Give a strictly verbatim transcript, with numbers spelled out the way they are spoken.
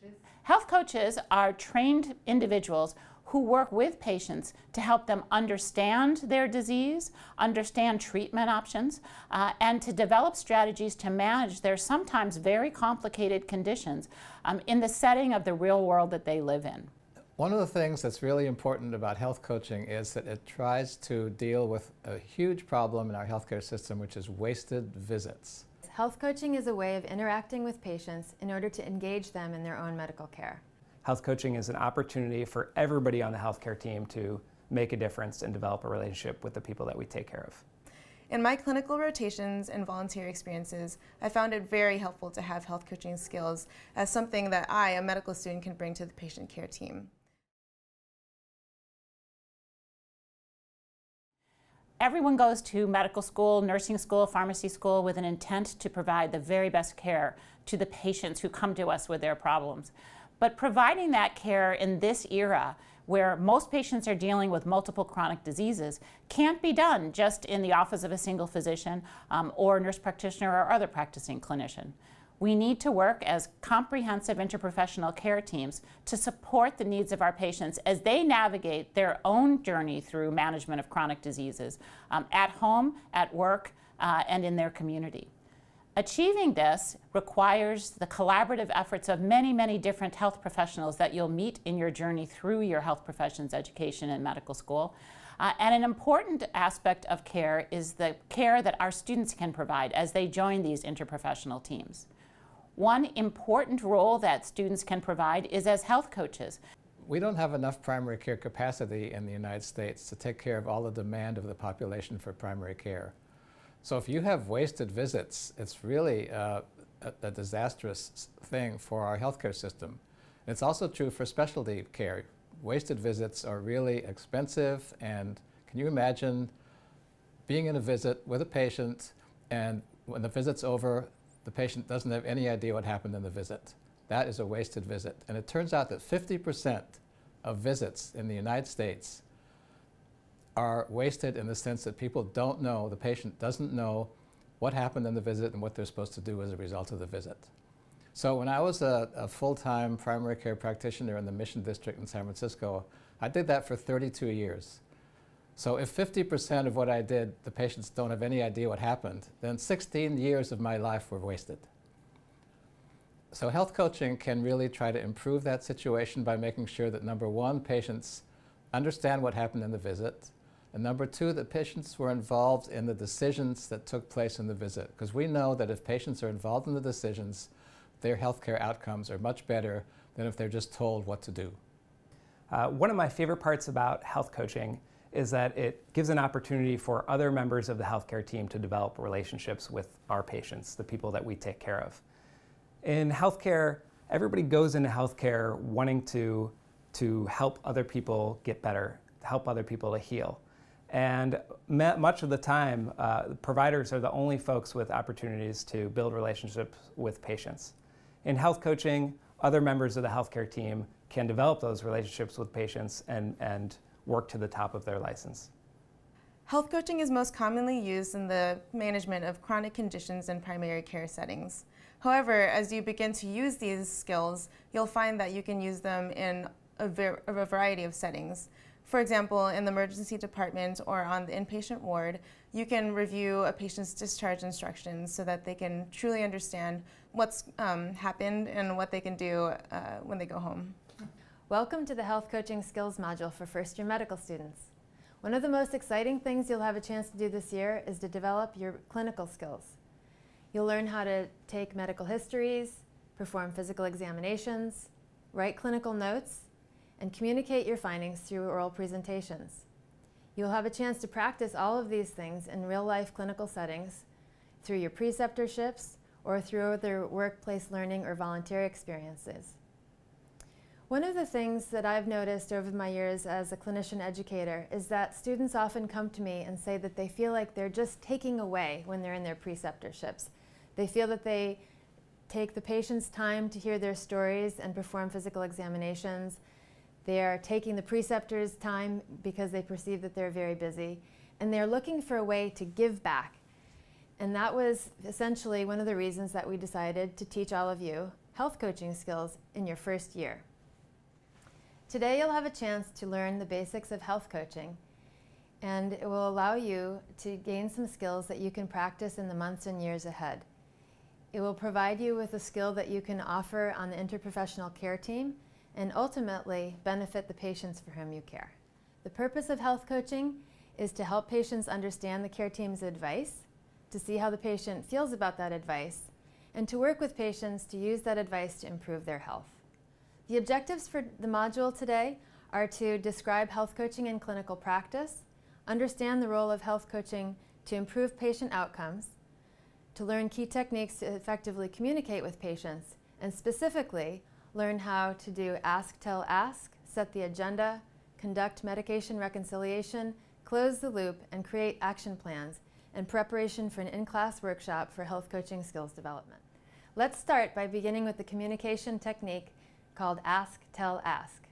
coaches? Health coaches are trained individuals who work with patients to help them understand their disease, understand treatment options, uh, and to develop strategies to manage their sometimes very complicated conditions um, in the setting of the real world that they live in. One of the things that's really important about health coaching is that it tries to deal with a huge problem in our healthcare system, which is wasted visits. Health coaching is a way of interacting with patients in order to engage them in their own medical care. Health coaching is an opportunity for everybody on the healthcare team to make a difference and develop a relationship with the people that we take care of. In my clinical rotations and volunteer experiences, I found it very helpful to have health coaching skills as something that I, a medical student, can bring to the patient care team. Everyone goes to medical school, nursing school, pharmacy school with an intent to provide the very best care to the patients who come to us with their problems. But providing that care in this era, where most patients are dealing with multiple chronic diseases, can't be done just in the office of a single physician um, or nurse practitioner or other practicing clinician. We need to work as comprehensive interprofessional care teams to support the needs of our patients as they navigate their own journey through management of chronic diseases um, at home, at work, uh, and in their community. Achieving this requires the collaborative efforts of many, many different health professionals that you'll meet in your journey through your health professions education and medical school. Uh, and an important aspect of care is the care that our students can provide as they join these interprofessional teams. One important role that students can provide is as health coaches. We don't have enough primary care capacity in the United States to take care of all the demand of the population for primary care. So if you have wasted visits, it's really uh, a, a disastrous thing for our healthcare system. It's also true for specialty care. Wasted visits are really expensive, and can you imagine being in a visit with a patient, and when the visit's over, the patient doesn't have any idea what happened in the visit? That is a wasted visit. And it turns out that fifty percent of visits in the United States are wasted in the sense that people don't know, the patient doesn't know what happened in the visit and what they're supposed to do as a result of the visit. So when I was a, a full-time primary care practitioner in the Mission District in San Francisco, I did that for thirty-two years. So if fifty percent of what I did, the patients don't have any idea what happened, then sixteen years of my life were wasted. So health coaching can really try to improve that situation by making sure that, number one, patients understand what happened in the visit, and number two, that patients were involved in the decisions that took place in the visit. Because we know that if patients are involved in the decisions, their healthcare outcomes are much better than if they're just told what to do. Uh, one of my favorite parts about health coaching is that it gives an opportunity for other members of the healthcare team to develop relationships with our patients, the people that we take care of. In healthcare, everybody goes into healthcare wanting to, to help other people get better, help other people to heal. And much of the time, uh, providers are the only folks with opportunities to build relationships with patients. In health coaching, other members of the healthcare team can develop those relationships with patients and, and work to the top of their license. Health coaching is most commonly used in the management of chronic conditions in primary care settings. However, as you begin to use these skills, you'll find that you can use them in a, ver a variety of settings. For example, in the emergency department or on the inpatient ward, you can review a patient's discharge instructions so that they can truly understand what's um, happened and what they can do uh, when they go home. Welcome to the Health Coaching Skills module for first-year medical students. One of the most exciting things you'll have a chance to do this year is to develop your clinical skills. You'll learn how to take medical histories, perform physical examinations, write clinical notes, and communicate your findings through oral presentations. You'll have a chance to practice all of these things in real-life clinical settings through your preceptorships or through other workplace learning or volunteer experiences. One of the things that I've noticed over my years as a clinician educator is that students often come to me and say that they feel like they're just taking away when they're in their preceptorships. They feel that they take the patient's time to hear their stories and perform physical examinations. They are taking the preceptor's time because they perceive that they're very busy, and they're looking for a way to give back. And that was essentially one of the reasons that we decided to teach all of you health coaching skills in your first year. Today you'll have a chance to learn the basics of health coaching, and it will allow you to gain some skills that you can practice in the months and years ahead. It will provide you with a skill that you can offer on the interprofessional care team and ultimately benefit the patients for whom you care. The purpose of health coaching is to help patients understand the care team's advice, to see how the patient feels about that advice, and to work with patients to use that advice to improve their health. The objectives for the module today are to describe health coaching in clinical practice, understand the role of health coaching to improve patient outcomes, to learn key techniques to effectively communicate with patients, and specifically learn how to do ask, tell, ask, set the agenda, conduct medication reconciliation, close the loop, and create action plans and preparation for an in-class workshop for health coaching skills development. Let's start by beginning with the communication technique called ask, tell, ask.